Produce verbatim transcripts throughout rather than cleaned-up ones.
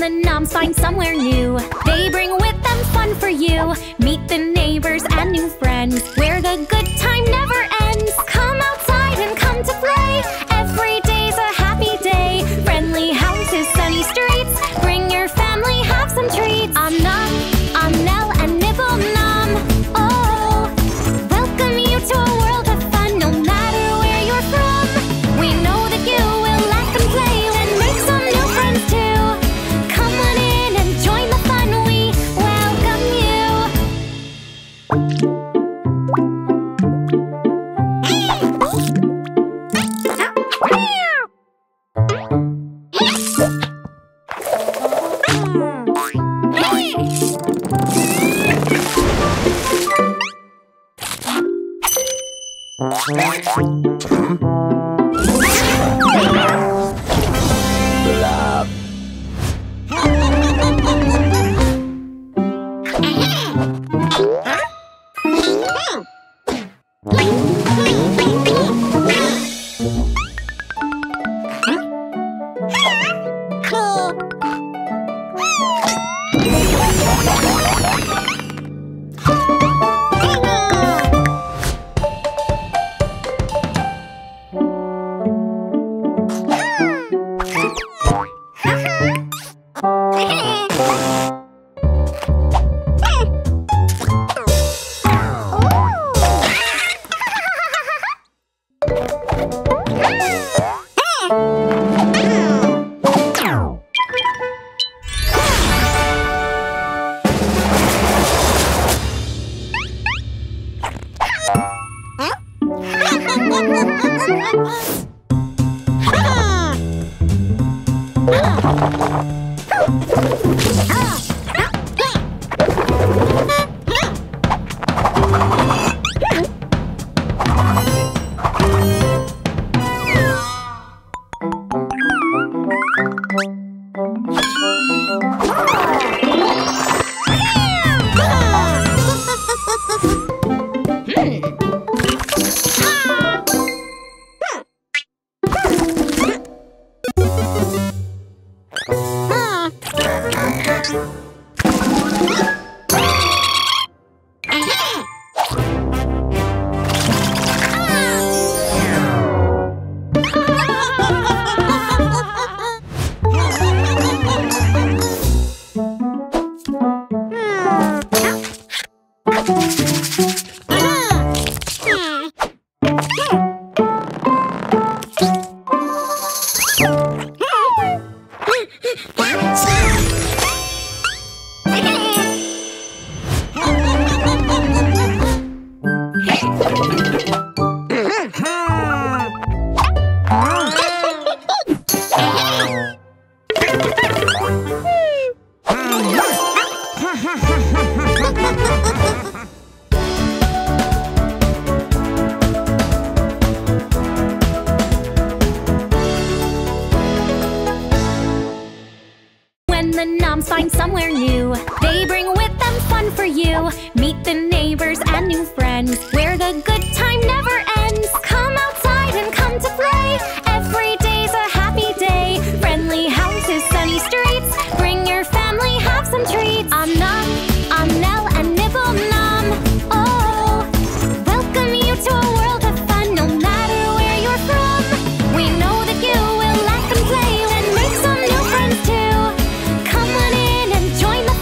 the noms, find somewhere new. They bring with them fun for you. Meet the neighbors and new friends, where the good time never ends. Come outside and come to play. Every day's a happy day. Friendly houses, sunny streets. Bring your family, have some treats. Om nom, om nell, and nibble nom. Oh, welcome you to a world of fun. No matter where you're from, we know that you will laugh and play and make some new friends too. Come on in and join the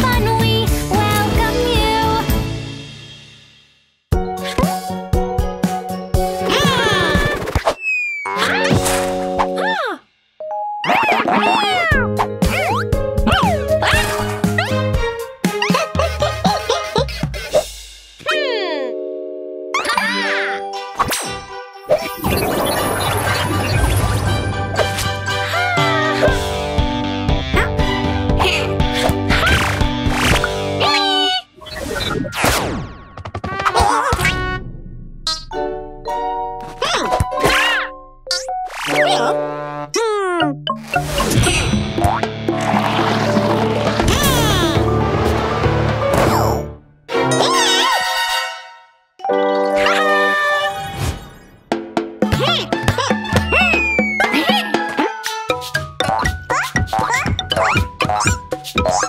fun. We welcome you. Bye. What?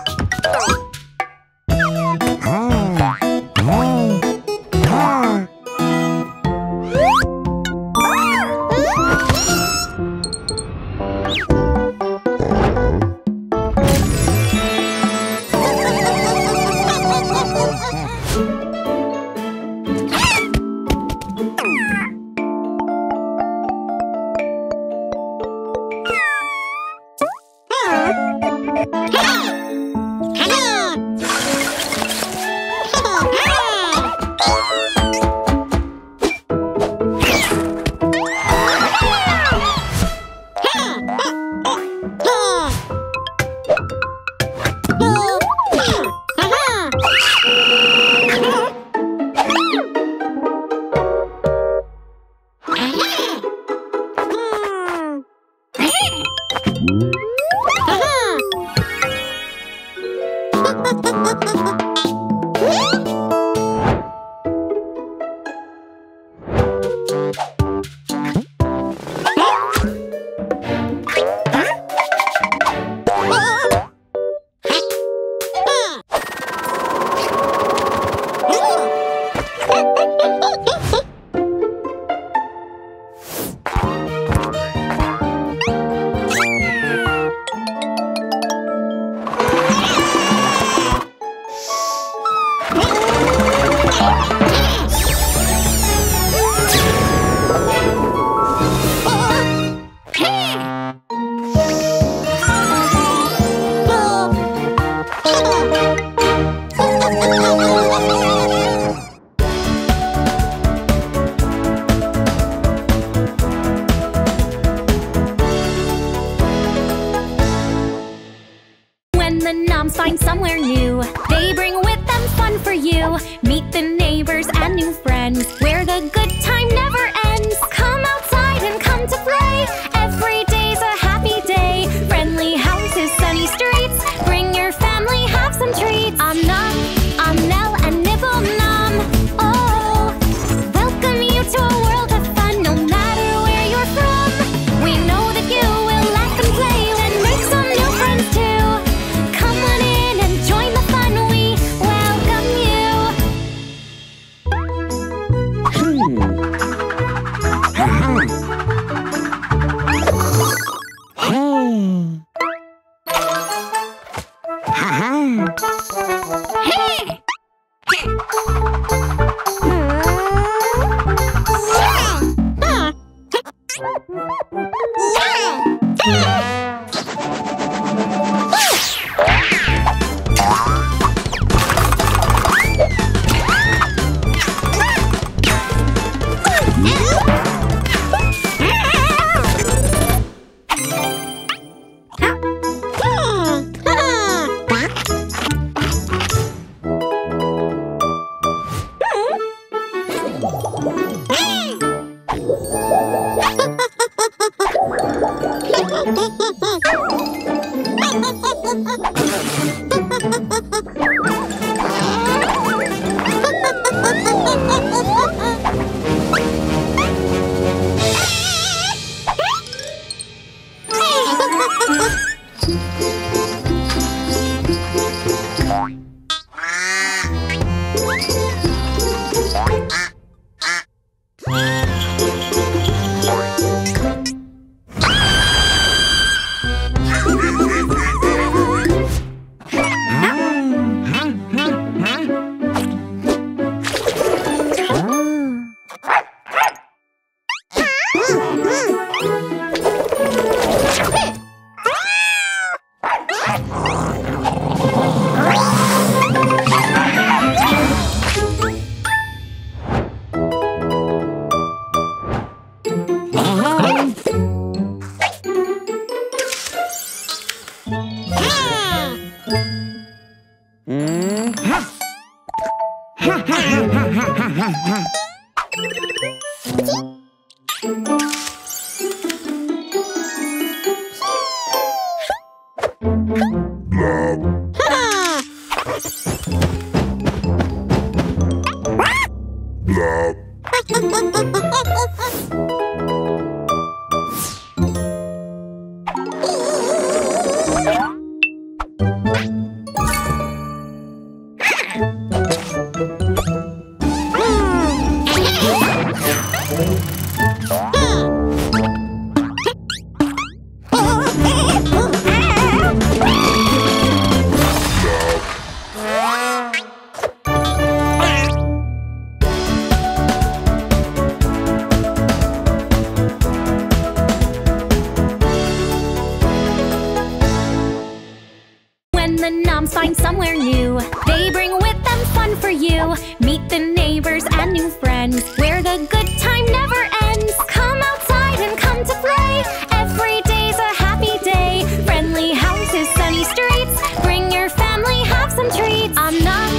and the noms find somewhere new. They bring with them fun for you. Meet the neighbors and new friends, where the good time never ends. Come outside and come to play. Every day's a happy day. Friendly houses, sunny streets. Bring your family, have some treats. Om nom,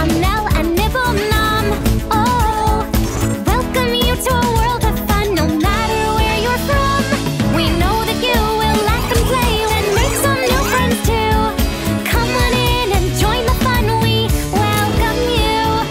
om nell, and nibble nom. Oh, welcome you to a world of fun. No matter where you're from, we know that you will laugh and play and make some new friends too. Come on in and join the fun. We welcome you.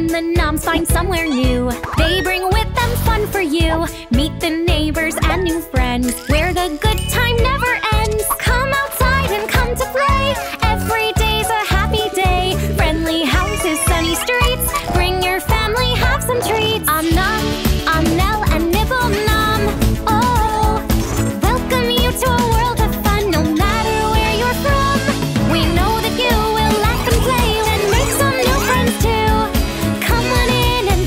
when the noms find somewhere new. They bring with them fun for you. Meet the neighbors and new friends, where the good time never ends. Come outside and come to play. Every day's a happy day. Friendly houses, sunny streets. Bring your family, have some treats. Om nom, om nell, and nibble nom. Oh, welcome you to a world of fun. No matter where you're from, we know that you will laugh and play and make some new friends too. Come on in and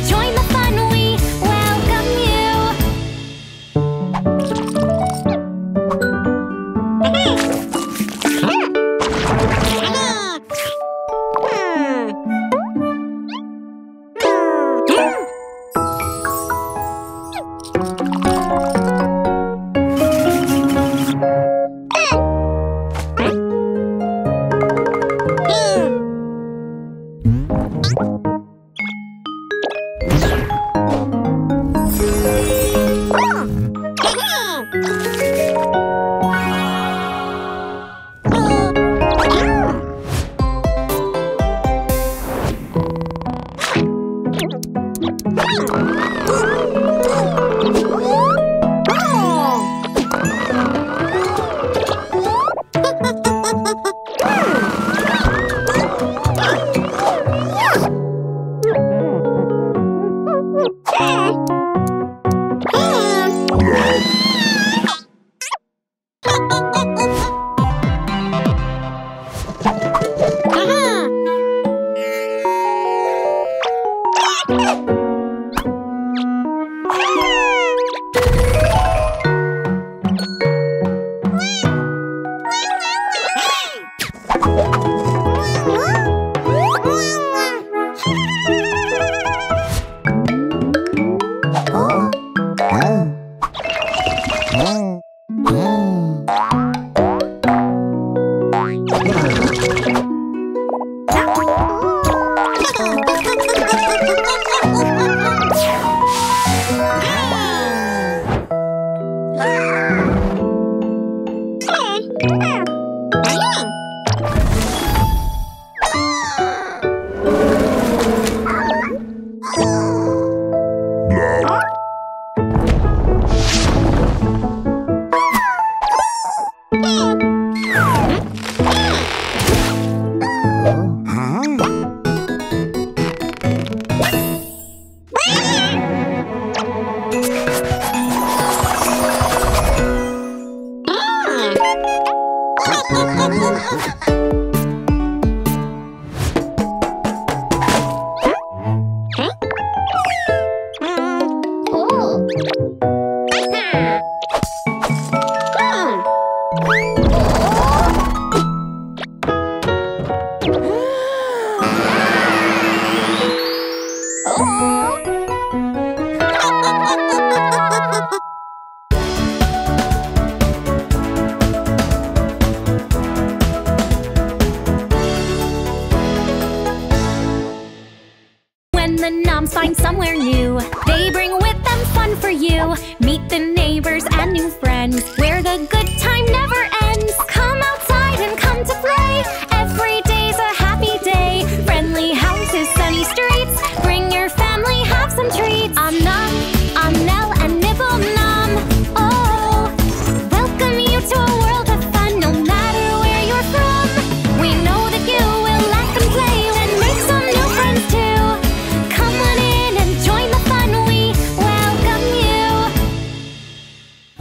join the fun. We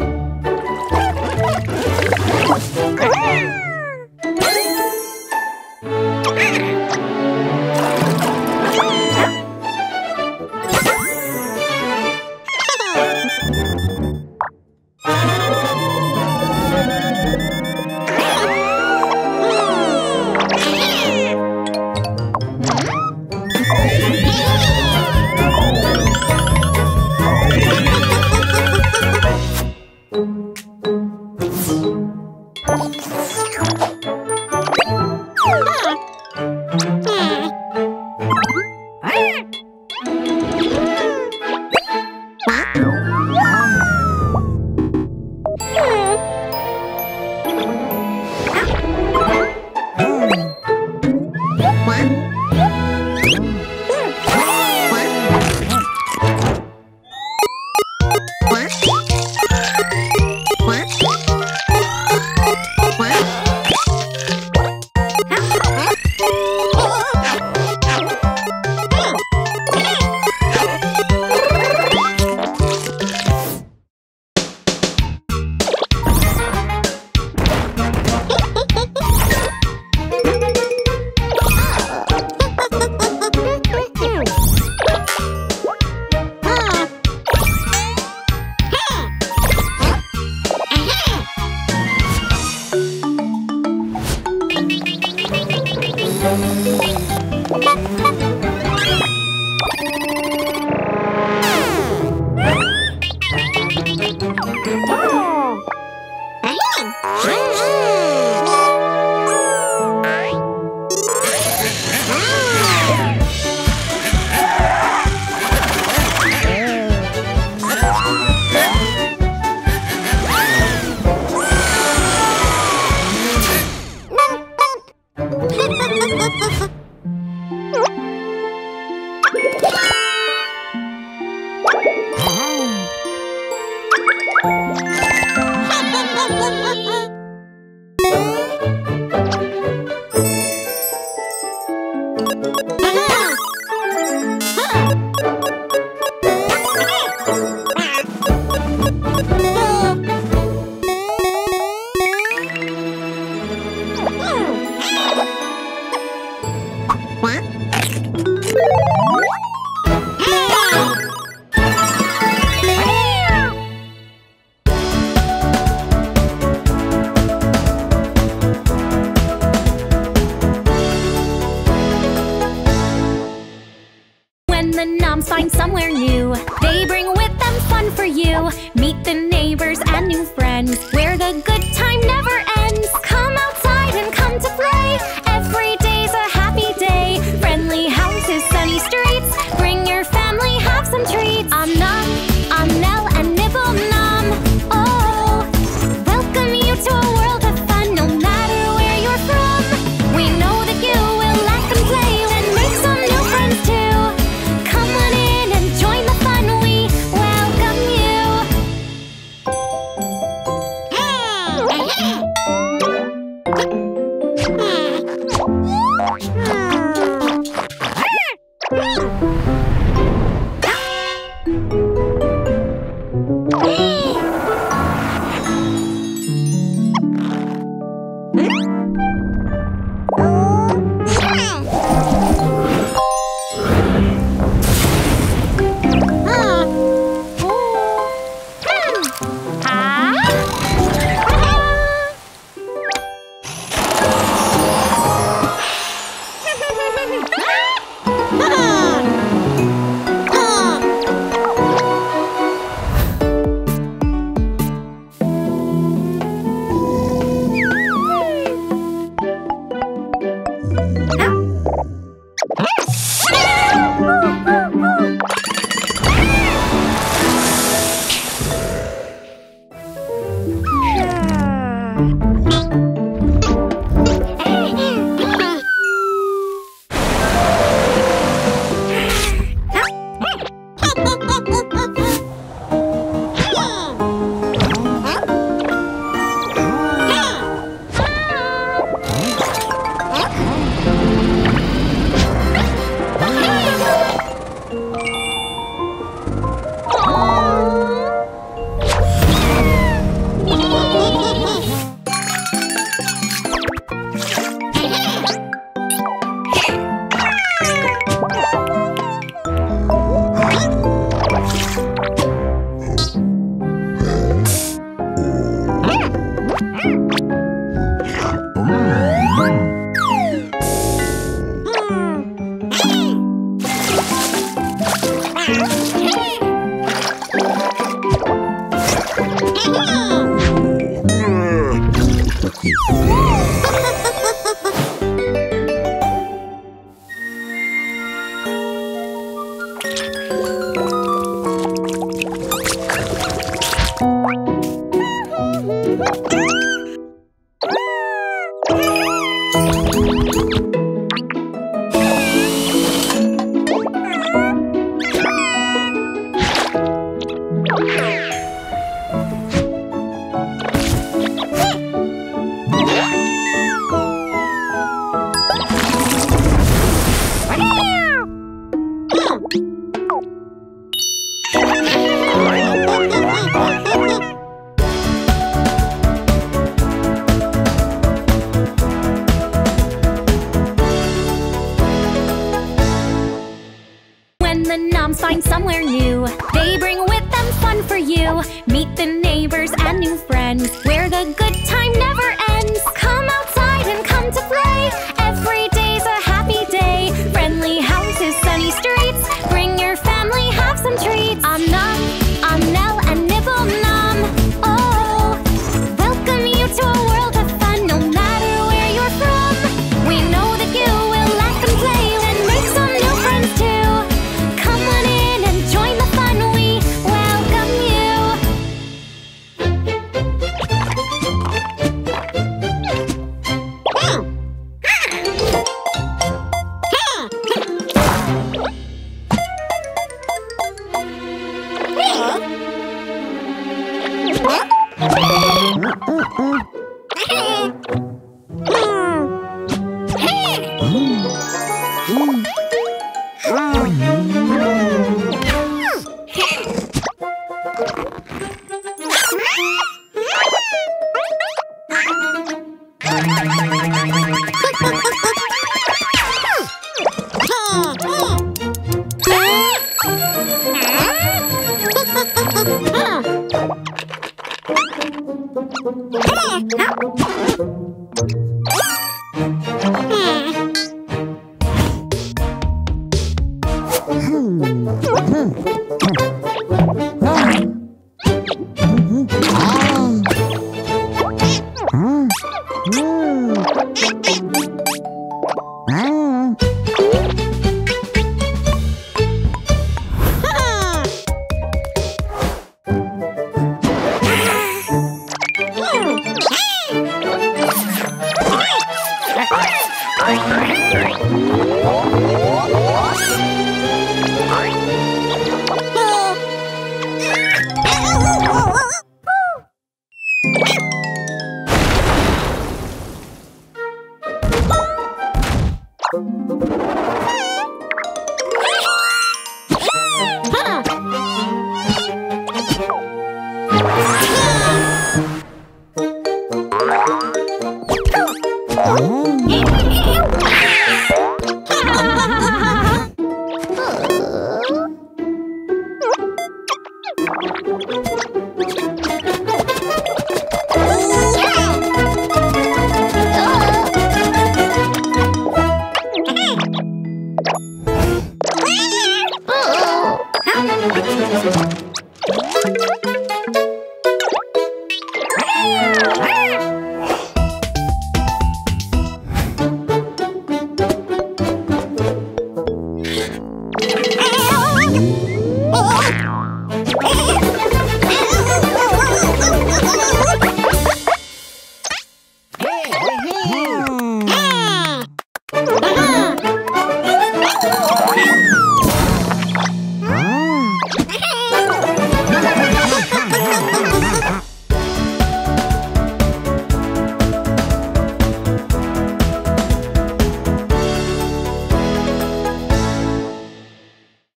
welcome you. and the noms find somewhere new. They bring with them fun for you. Meet the neighbors and new friends, where the good time never ends. Come outside and come to play. Every day's a happy day. Friendly houses, sunny streets. Bring your family, have some treats. Om nom, om nell, and nibble nom. Oh, welcome you to a world of fun. No matter where you're from, we know that you will laugh and play and make some new friends too. Come on in and join the fun. We welcome you.